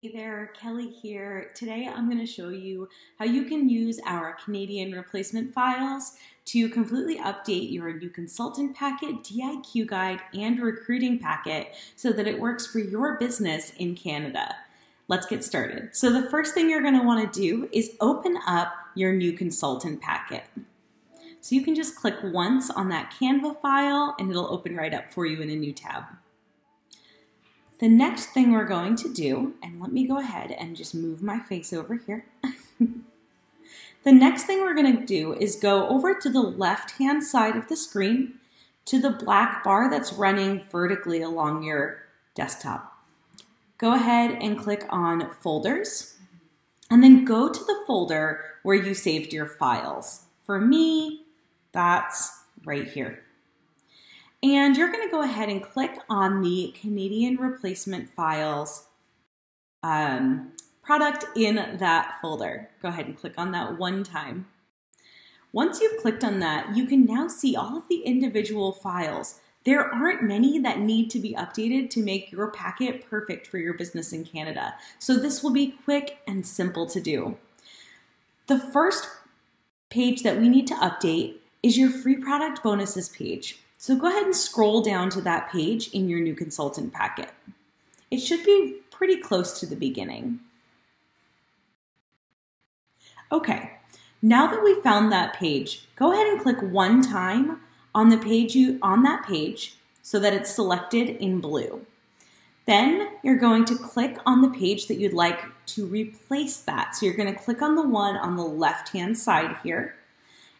Hey there, Kelly here. Today I'm going to show you how you can use our Canadian replacement files to completely update your new consultant packet, DIQ guide, and recruiting packet so that it works for your business in Canada. Let's get started. So the first thing you're going to want to do is open up your new consultant packet. So you can just click once on that Canva file and it'll open right up for you in a new tab. The next thing we're going to do, and let me go ahead and just move my face over here. The next thing we're going to do is go over to the left-hand side of the screen to the black bar that's running vertically along your desktop. Go ahead and click on Folders, and then go to the folder where you saved your files. For me, that's right here. And you're going to go ahead and click on the Canadian replacement files product in that folder. Go ahead and click on that one time. Once you've clicked on that, you can now see all of the individual files. There aren't many that need to be updated to make your packet perfect for your business in Canada. So this will be quick and simple to do. The first page that we need to update is your free product bonuses page. So go ahead and scroll down to that page in your new consultant packet. It should be pretty close to the beginning. Okay, now that we've found that page, go ahead and click one time on the page on that page so that it's selected in blue. Then you're going to click on the page that you'd like to replace that. So you're going to click on the one on the left-hand side here,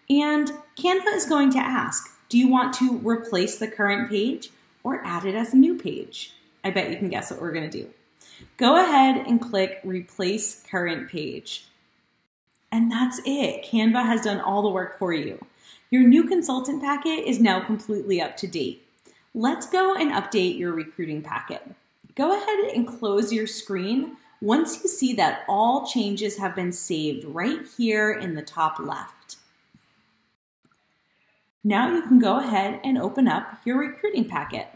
and Canva is going to ask, do you want to replace the current page or add it as a new page? I bet you can guess what we're going to do. Go ahead and click Replace Current Page. And that's it. Canva has done all the work for you. Your new consultant packet is now completely up to date. Let's go and update your recruiting packet. Go ahead and close your screen once you see that all changes have been saved right here in the top left. Now you can go ahead and open up your recruiting packet.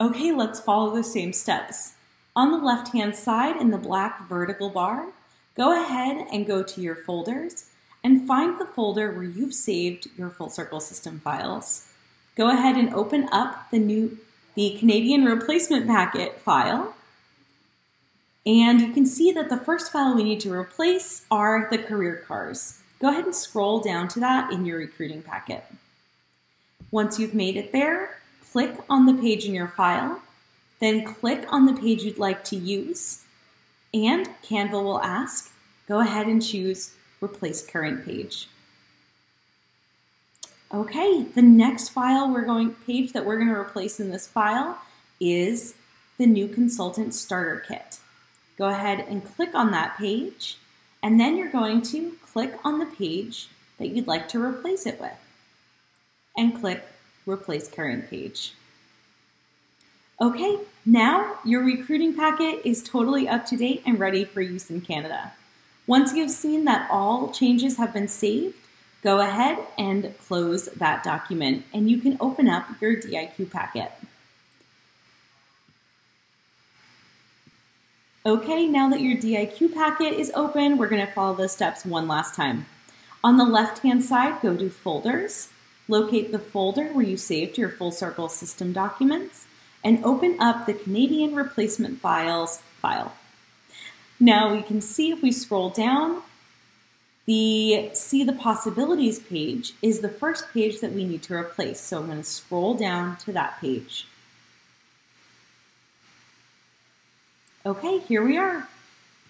Okay, let's follow the same steps. On the left-hand side in the black vertical bar, go ahead and go to your folders and find the folder where you've saved your Full Circle System files. Go ahead and open up the Canadian replacement packet file. And you can see that the first file we need to replace are the career cars. Go ahead and scroll down to that in your recruiting packet. Once you've made it there, click on the page in your file, then click on the page you'd like to use, and Canva will ask, go ahead and choose Replace Current Page. Okay, the next page that we're going to replace in this file is the new Consultant Starter Kit. Go ahead and click on that page, and then you're going to click on the page that you'd like to replace it with, and click Replace Current Page. Okay, now your recruiting packet is totally up to date and ready for use in Canada. Once you've seen that all changes have been saved, go ahead and close that document, and you can open up your DIQ packet. Okay, now that your DIQ packet is open, we're going to follow the steps one last time. On the left-hand side, go to Folders, locate the folder where you saved your Full Circle System documents, and open up the Canadian Replacement Files file. Now we can see if we scroll down, the See the Possibilities page is the first page that we need to replace. So I'm going to scroll down to that page. Okay, here we are.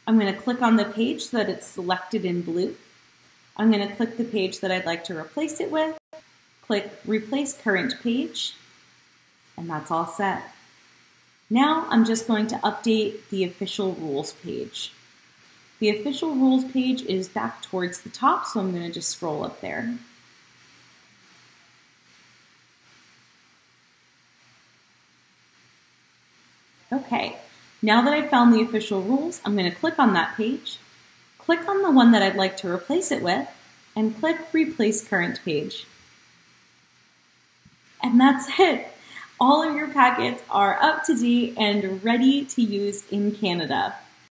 I'm going to click on the page so that it's selected in blue. I'm going to click the page that I'd like to replace it with, click Replace Current Page, and that's all set. Now I'm just going to update the Official Rules page. The Official Rules page is back towards the top, so I'm going to just scroll up there. Okay. Now that I've found the Official Rules, I'm going to click on that page, click on the one that I'd like to replace it with, and click Replace Current Page. And that's it. all of your packets are up to date and ready to use in Canada.